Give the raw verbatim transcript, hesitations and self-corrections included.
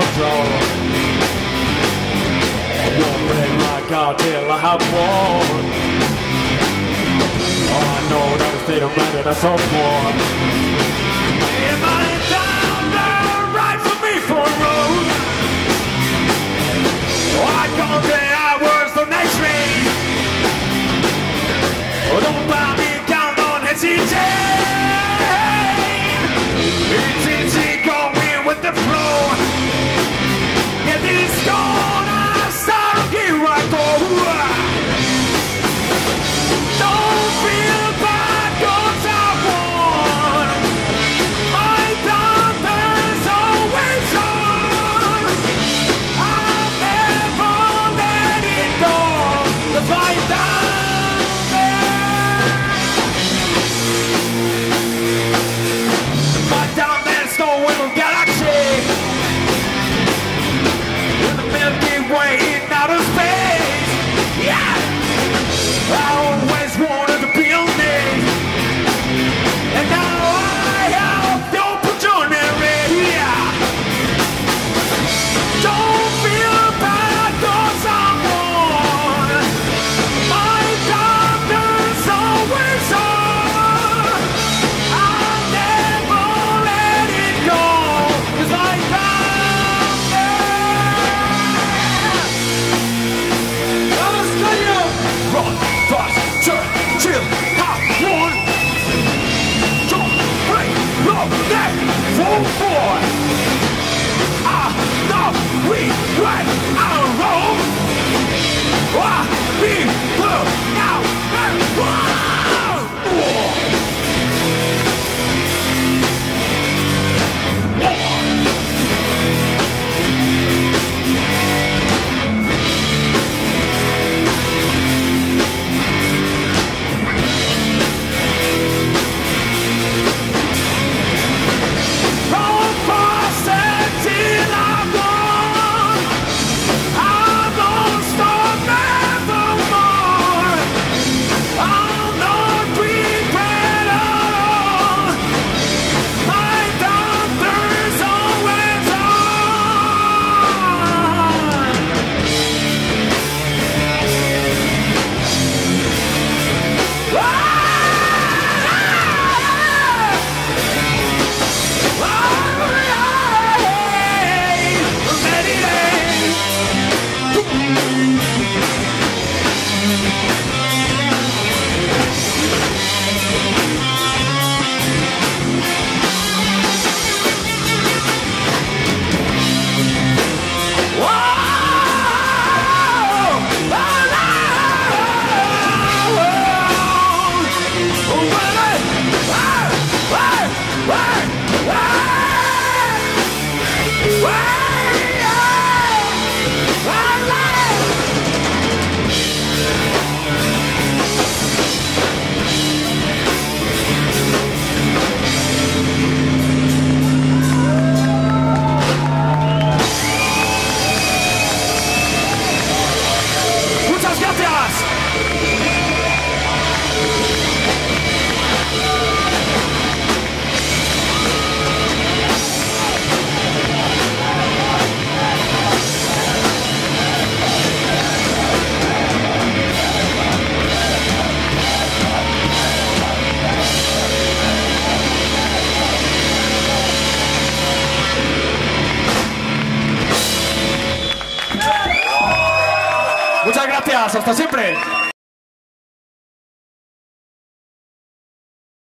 control. Wondering like God till I have won. All I know that is they don't matter, that's all one. Everybody down there, right for me for a road. I come the hours, don't next me. Oh, don't buy me down on hesitate. It's easy going with the flow. Get this gone, I start here I go. Don't feel bad, cause I won. My daughter's always on. I'll never let it go. The fight down. Muchas gracias, hasta siempre.